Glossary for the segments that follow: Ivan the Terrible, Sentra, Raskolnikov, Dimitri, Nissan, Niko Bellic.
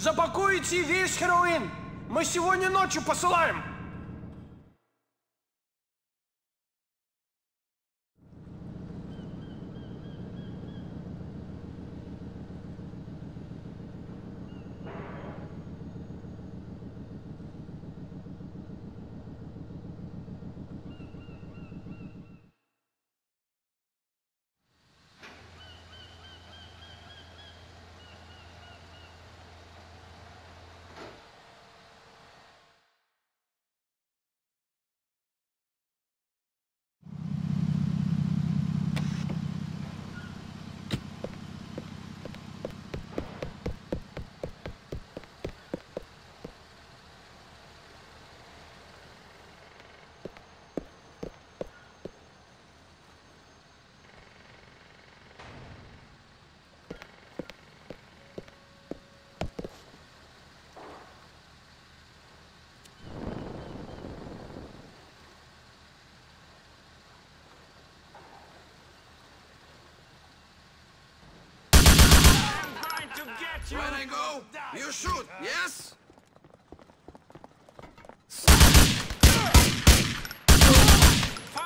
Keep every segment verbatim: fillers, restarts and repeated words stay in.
Запакуйте весь хероин! Мы сегодня ночью посылаем! When I go, you shoot, yes?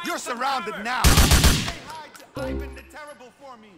You're surrounded now! Say hi to Ivan the Terrible for me!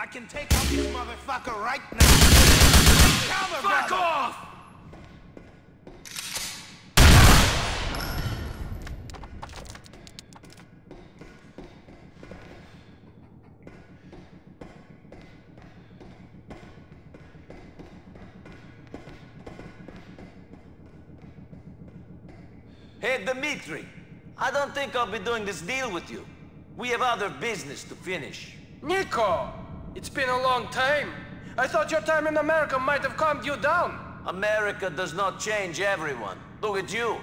I can take out this motherfucker right now! Cover, fuck brother. Off! Hey, Dimitri, I don't think I'll be doing this deal with you. We have other business to finish. Niko! It's been a long time. I thought your time in America might have calmed you down. America does not change everyone. Look at you.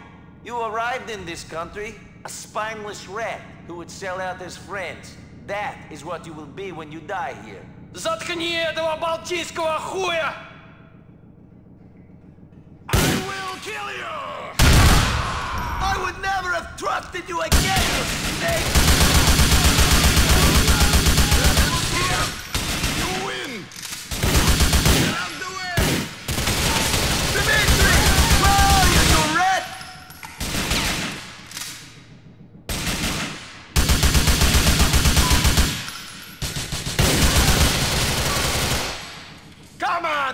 You arrived in this country, a spineless rat who would sell out his friends. That is what you will be when you die here. Заткни этого балтийского хуя! I will kill you! I would never have trusted you again, you snake!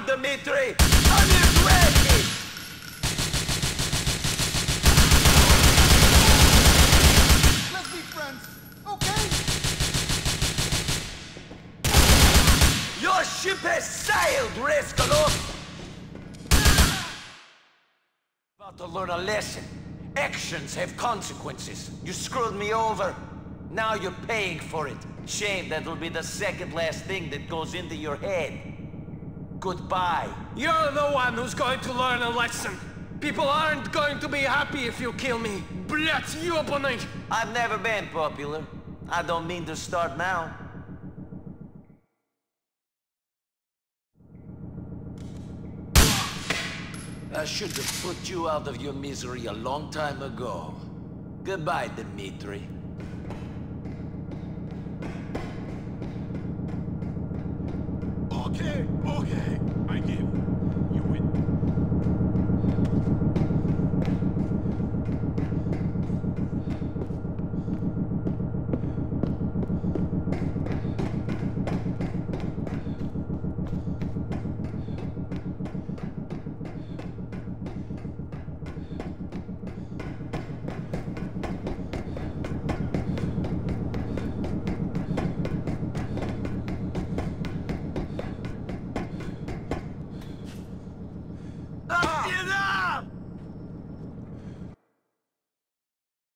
Dimitri, I'm here to aid you! ship has sailed, Raskolnikov! About to learn a lesson. Actions have consequences. You screwed me over. Now you're paying for it. Shame that'll be the second last thing that goes into your head. Goodbye. You're the one who's going to learn a lesson. People aren't going to be happy if you kill me. Блять, ёбаный! I've never been popular. I don't mean to start now. I should have put you out of your misery a long time ago. Goodbye, Dimitri.